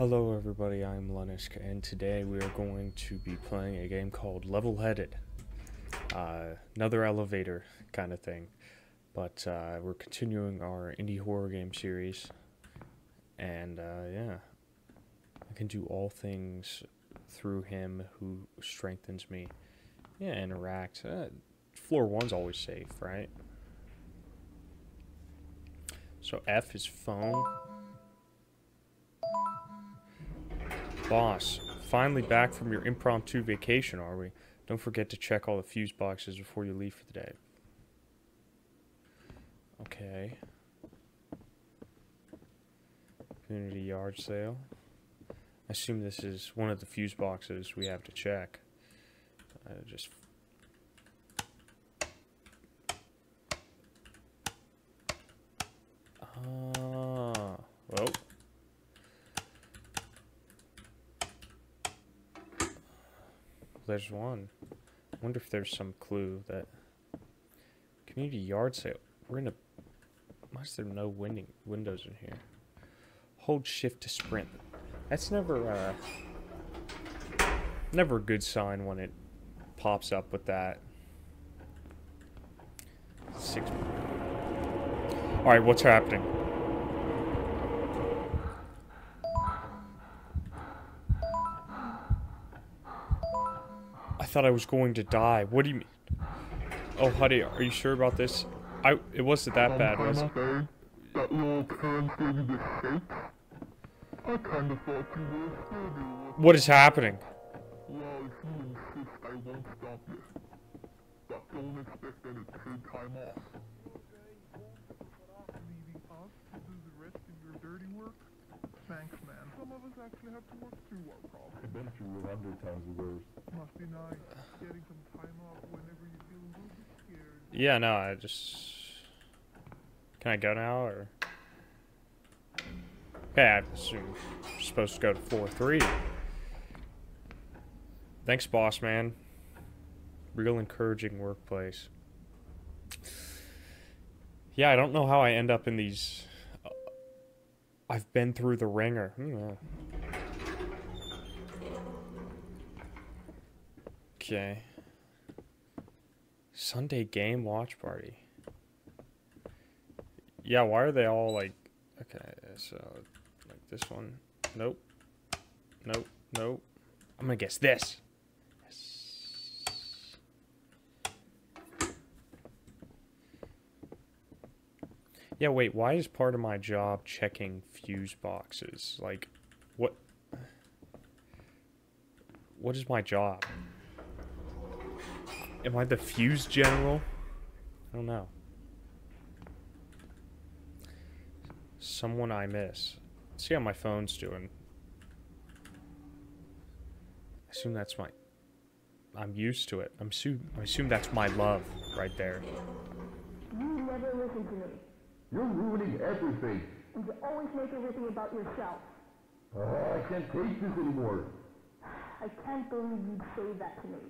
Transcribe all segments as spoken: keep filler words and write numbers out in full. Hello everybody, I'm Lunusk, and today we are going to be playing a game called Level Headed. Uh, another elevator kind of thing. But uh, we're continuing our indie horror game series. And uh, yeah, I can do all things through him who strengthens me. Yeah, interact. Uh, floor one's always safe, right? So F is phone. Boss, finally back from your impromptu vacation, are we? Don't forget to check all the fuse boxes before you leave for the day. Okay. Community yard sale. I assume this is one of the fuse boxes we have to check. Uh, just... Ah. Well. There's one. I wonder if there's some clue that community yard sale. We're in a. Why is there no winding windows in here? Hold shift to sprint. That's never uh, never a good sign when it pops up with that. Six. All right, what's happening? I thought I was going to die. What do you mean? Oh, honey, are you sure about this? I it wasn't that bad, was it? What is happening? Thanks, man. Some of us actually have to work through our problems. I bet you were a hundred times worse. Must be nice. Getting some time off whenever you feel a little bit scared. Yeah, no, I just... Can I go now, or...? Okay, I assume we're supposed to go to floor three. Thanks, boss, man. Real encouraging workplace. Yeah, I don't know how I end up in these... I've been through the ringer. Hmm. Okay. Sunday game watch party. Yeah, why are they all like... Okay, so... Like this one. Nope. Nope. Nope. I'm gonna guess this. Yes. Yeah, wait, why is part of my job checking fuse boxes? Like, what... What is my job? Am I the Fuse General? I don't know. Someone I miss. Let's see how my phone's doing. I assume that's my... I'm used to it. I'm assume, I assume that's my love right there. You never listen to me. You're ruining everything. And you always make everything about yourself. Uh, I can't take this anymore. I can't believe you'd say that to me.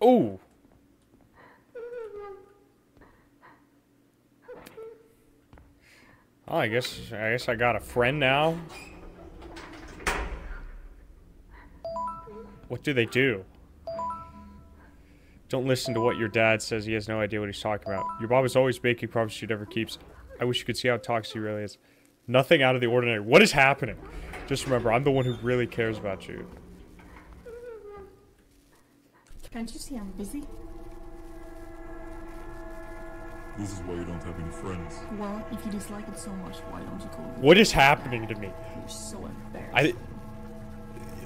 Oh! Oh, I guess I guess I got a friend now. What do they do? Don't listen to what your dad says. He has no idea what he's talking about. Your mom is always making promises she never keeps. I wish you could see how toxic he really is. Nothing out of the ordinary. What is happening? Just remember, I'm the one who really cares about you. Can't you see I'm busy? This is why you don't have any friends. Well, if you dislike it so much, why don't you call me? What is happening to me? You're so embarrassing.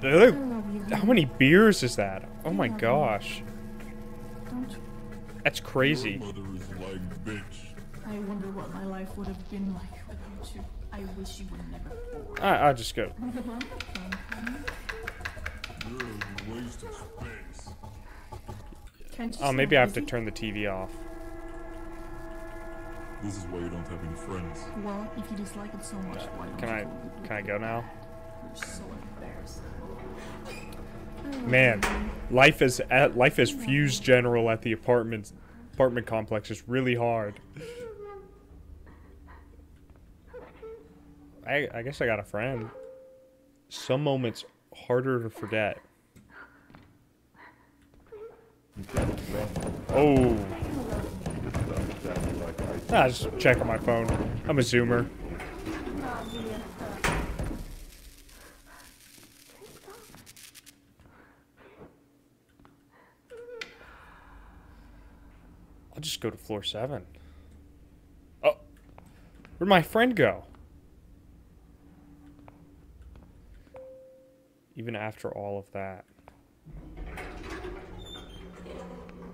I, I love you. How many beers is that? Oh my gosh. That's crazy. Your mother is lying, bitch. I wonder what my life would have been like without you. I wish you were never born. I, I'll just go. You're a waste of space. Oh, maybe I have to turn the T V off. This is why you don't have any friends. Well, if you dislike it so much, why don't Can I can I go now? You're so embarrassing. Man, life is at life is Fuse General at the apartment apartment complex is really hard. I, I guess I got a friend. Some moments harder to forget. Oh. Nah, just checking my phone. I'm a zoomer. I'll just go to floor seven. Oh. Where'd my friend go? Even after all of that,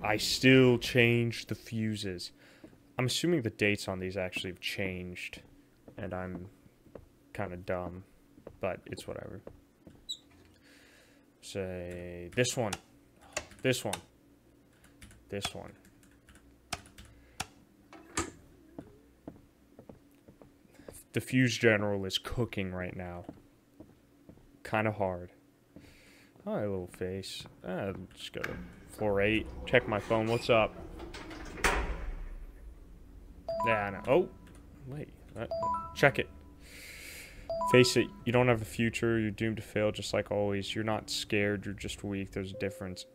I still change the fuses. I'm assuming the dates on these actually have changed, and I'm kind of dumb, but it's whatever. Say this one, this one, this one. The Fuse General is cooking right now. Kind of hard. Hi, little face. Uh, just go to floor eight. Check my phone. What's up? Yeah, I know. Oh, wait. Uh, check it. Face it. You don't have a future. You're doomed to fail, just like always. You're not scared. You're just weak. There's a difference.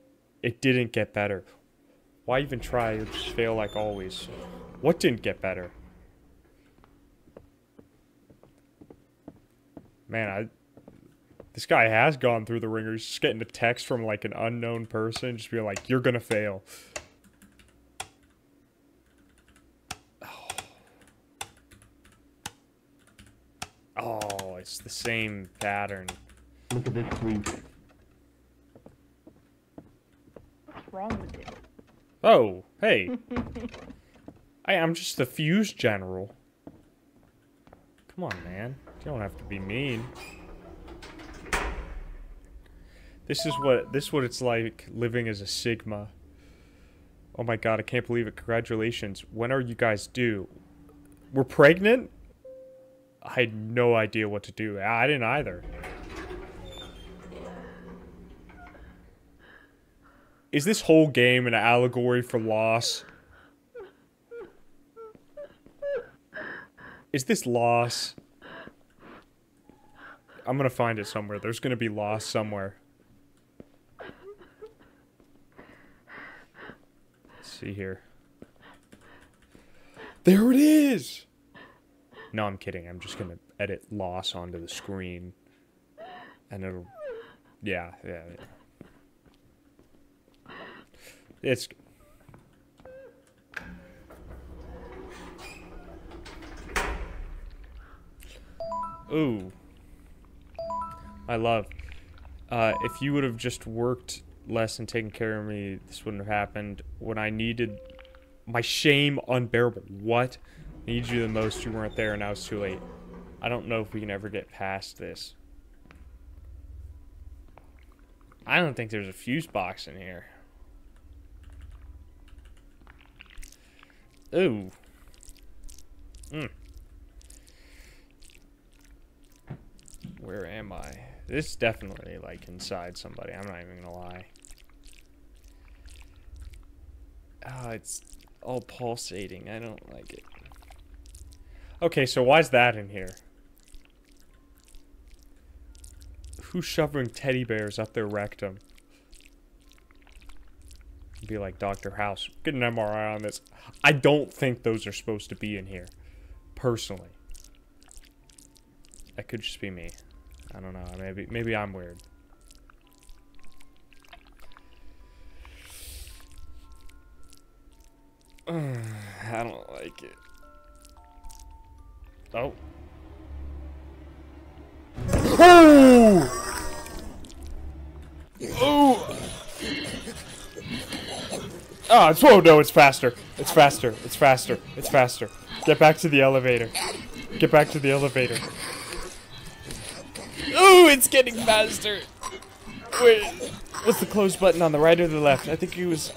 It didn't get better. Why even try? You'll just fail like always. What didn't get better? Man, I... This guy has gone through the ringer. He's just getting a text from, like, an unknown person. Just be like, you're gonna fail. Oh. Oh, it's the same pattern. Look at this tweet. What's wrong with you? Oh, hey. I, I'm just the Fuse General. Come on, man. You don't have to be mean. This is what this is what it's like living as a Sigma. Oh my god, I can't believe it. Congratulations. When are you guys due? We're pregnant? I had no idea what to do. I didn't either. Is this whole game an allegory for loss? Is this loss? I'm gonna find it somewhere. There's gonna be loss somewhere. See here. There it is! No, I'm kidding. I'm just gonna edit loss onto the screen. And it'll... Yeah, yeah, yeah. It's... Ooh. I love. Uh, if you would have just worked... less and taking care of me, this wouldn't have happened. When I needed my shame unbearable. What? I needed you the most, you weren't there, and I was too late. I don't know if we can ever get past this. I don't think there's a fuse box in here. Ooh. Mm. Where am I? This is definitely, like, inside somebody. I'm not even gonna lie. Oh, it's all pulsating. I don't like it. Okay, so why's that in here? Who's shoving teddy bears up their rectum? It'd be like Doctor House. Get an M R I on this. I don't think those are supposed to be in here. Personally. That could just be me. I don't know. Maybe maybe I'm weird. Uh, I don't like it. Oh. Oh! Oh! Ah, it's, oh, no, it's faster. It's faster. It's faster. It's faster. Get back to the elevator. Get back to the elevator. Ooh, it's getting faster. Wait, what's the close button on the right or the left? I think it was...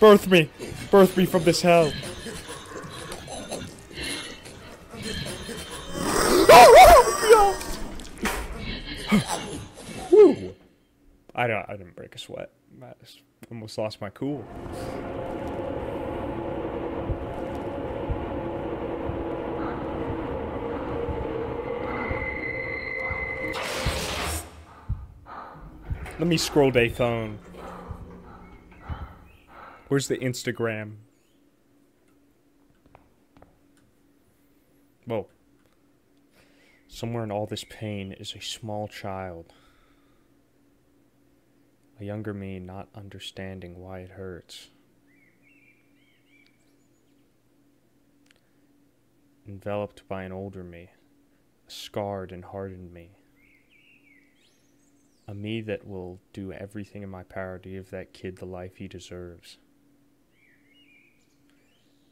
Birth me. Birth me from this hell. Woo. I, don't, I didn't break a sweat. I almost lost my cool. Let me scroll day phone. Where's the Instagram? Whoa. Somewhere in all this pain is a small child. A younger me not understanding why it hurts. Enveloped by an older me. A scarred and hardened me. A me that will do everything in my power to give that kid the life he deserves.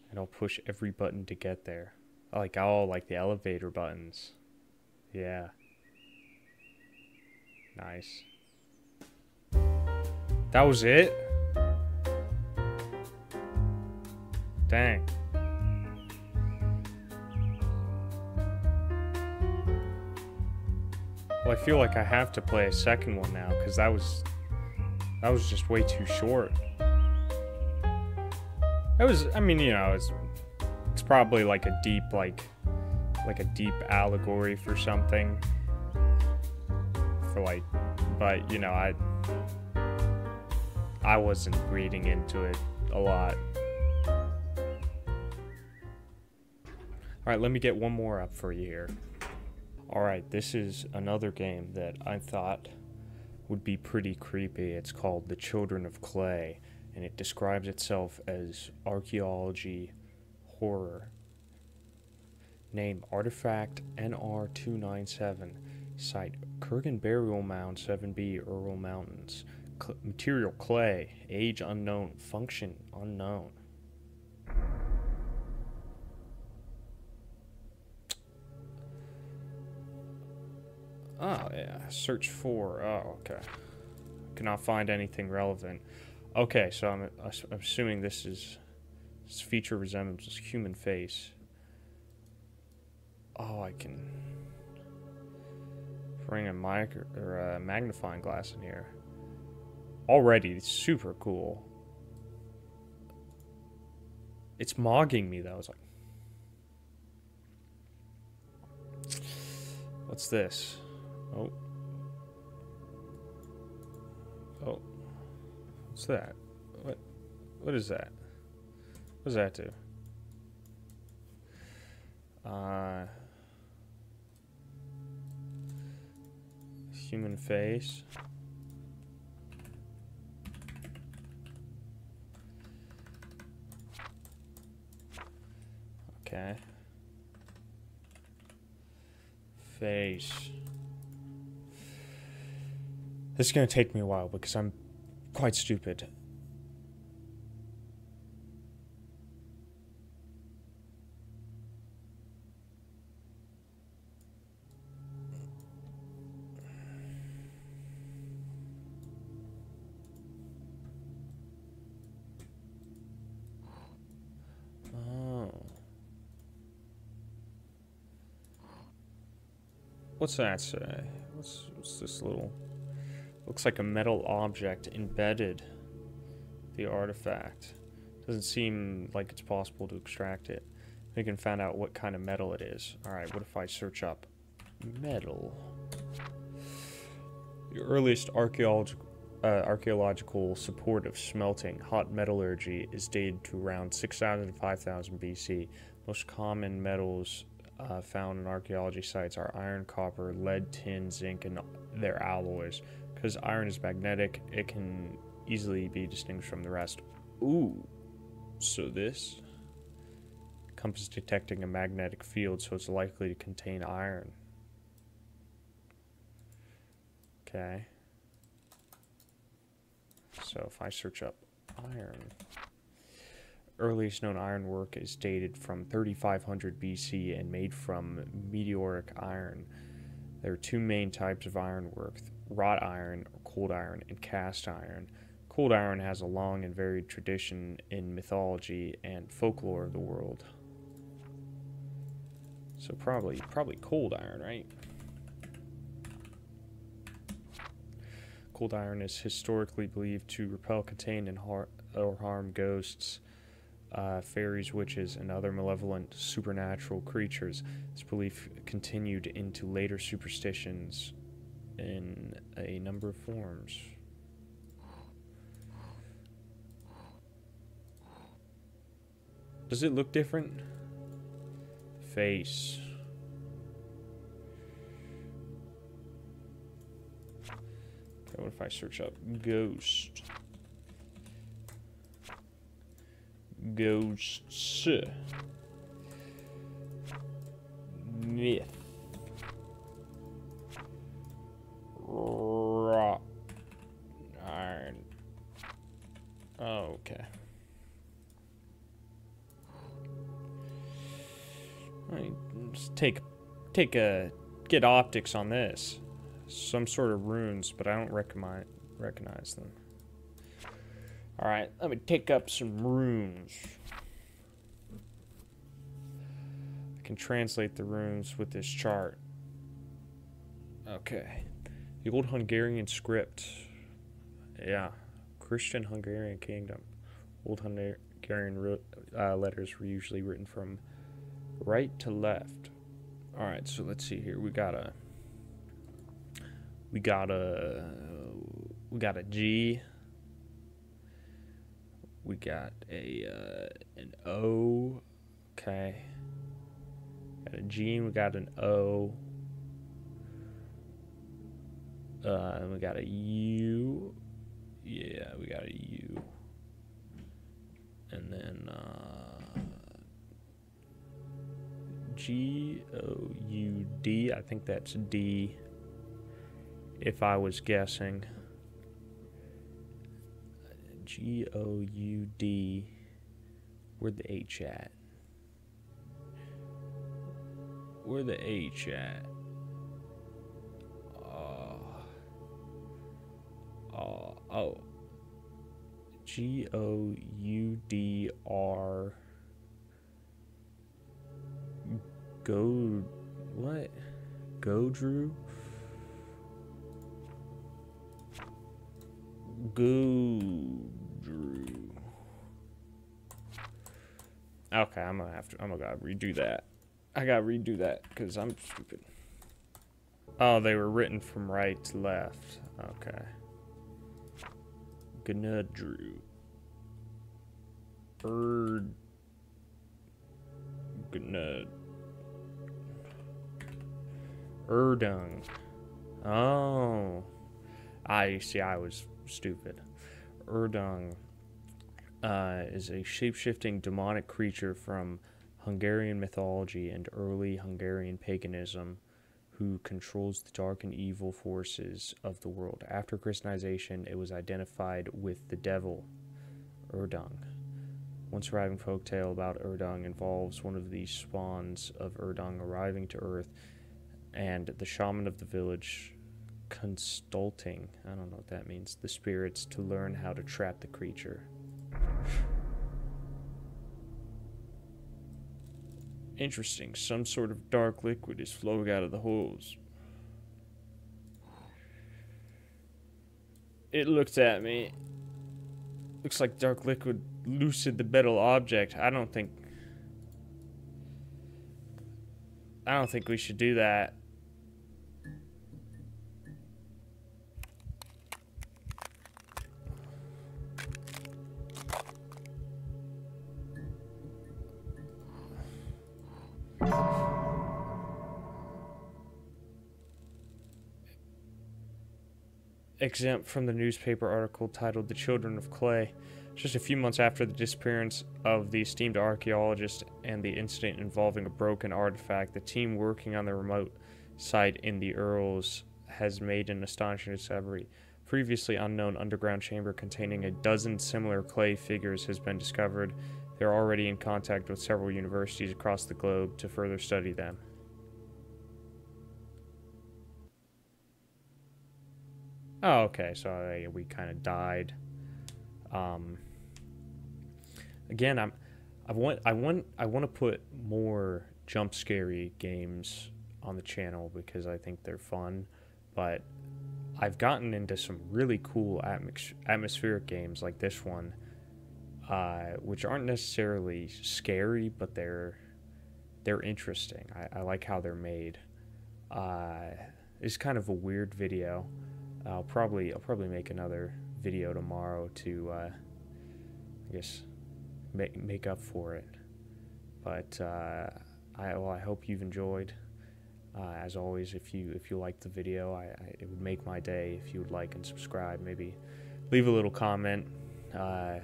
And I'll push every button to get there. Like, oh, like the elevator buttons. Yeah. Nice. That was it? Dang. Well, I feel like I have to play a second one now, because that was... That was just way too short. That was, I mean, you know, it's... It's probably like a deep, like, like a deep allegory for something. For like, but you know, I, I wasn't reading into it a lot. All right, let me get one more up for you here. All right, this is another game that I thought would be pretty creepy. It's called The Children of Clay, and it describes itself as archaeology. Horror. Name Artifact N R two nine seven. Site Kurgan Burial Mound seven B, Ural Mountains. Cl material clay. Age unknown. Function unknown. Oh, yeah. Search for. Oh, okay. Cannot find anything relevant. Okay, so I'm, I'm assuming this is. This feature resembles this human face. Oh, I can bring a micro or a magnifying glass in here. Already, it's super cool. It's mogging me though. It's like, what's this? Oh, oh, what's that? What? What is that? What does that do? Uh, human face. Okay. Face. This is going to take me a while because I'm quite stupid. What's that say? What's, what's this little... Looks like a metal object embedded the artifact. Doesn't seem like it's possible to extract it. We can find out what kind of metal it is. Alright, what if I search up metal? The earliest archaeolog uh, archaeological support of smelting hot metallurgy is dated to around six thousand to five thousand B C. Most common metals... Uh, found in archaeology sites are iron, copper, lead, tin, zinc, and their alloys. Because iron is magnetic, it can easily be distinguished from the rest. Ooh, so this compass detecting a magnetic field, so it's likely to contain iron. Okay. So if I search up iron. Earliest known ironwork is dated from thirty-five hundred B C and made from meteoric iron. There are two main types of ironwork, wrought iron, or cold iron, and cast iron. Cold iron has a long and varied tradition in mythology and folklore of the world. So probably, probably cold iron, right? Cold iron is historically believed to repel, contain, and har- or harm ghosts. Uh, fairies, witches, and other malevolent supernatural creatures. This belief continued into later superstitions in a number of forms. Does it look different? Face. Okay, what if I search up ghost? Ghosts. Myth. Rock. Iron. Oh, okay. Right, just take, take a, get optics on this. Some sort of runes, but I don't recognize recognize them. All right, let me take up some runes. I can translate the runes with this chart. Okay, the old Hungarian script. Yeah, Christian Hungarian kingdom. Old Hungarian uh, letters were usually written from right to left. All right, so let's see here. We got a, we got a, we got a G. We got a uh, an O. Okay. Got a G. And we got an O. Uh, and we got a U. Yeah, we got a U. And then. Uh, G O U D. I think that's D. If I was guessing, G O U D. Where'd the H at? Where the H at? Oh. Oh. Oh. G O U D R. Go, what? Go, Drew? Go, Drew. Okay, I'm gonna have to, I'm gonna redo that. I gotta redo that, because I'm stupid. Oh, they were written from right to left. Okay. Gonna, Drew. Bird. Gonna. Erdung. Oh. I see, I was stupid. Erdung uh, is a shape-shifting demonic creature from Hungarian mythology and early Hungarian paganism who controls the dark and evil forces of the world. After Christianization, it was identified with the devil, Erdung. One surviving folktale about Erdung involves one of the spawns of Erdung arriving to Earth and the shaman of the village consulting, I don't know what that means, the spirits to learn how to trap the creature. Interesting, some sort of dark liquid is flowing out of the holes. It looked at me. Looks like dark liquid lucid the metal object. I don't think I don't think we should do that. Exempt from the newspaper article titled "The Children of Clay." Just a few months after the disappearance of the esteemed archaeologist and the incident involving a broken artifact, the team working on the remote site in the Urals has made an astonishing discovery. Previously unknown underground chamber containing a dozen similar clay figures has been discovered. They're already in contact with several universities across the globe to further study them. Oh, okay, so uh, we kind of died. Um, again, I'm, I want, I want, I want to put more jump scary games on the channel because I think they're fun, but I've gotten into some really cool atmos atmospheric games like this one, uh, which aren't necessarily scary, but they're, they're interesting. I, I like how they're made. Uh, it's kind of a weird video. I'll probably, I'll probably make another video tomorrow to, uh, I guess, make, make up for it. But uh, I, well, I hope you've enjoyed. Uh, as always, if you if you liked the video, I, I, it would make my day if you would like and subscribe. Maybe leave a little comment. Uh,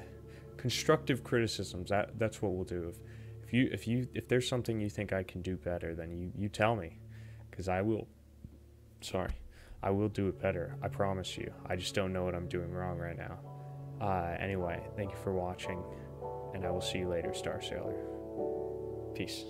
constructive criticisms. That that's what we'll do. If, if you if you if there's something you think I can do better, then you you tell me, because I will. Sorry, I will do it better. I promise you. I just don't know what I'm doing wrong right now. Uh, anyway, thank you for watching, and I will see you later, Star Sailor. Peace.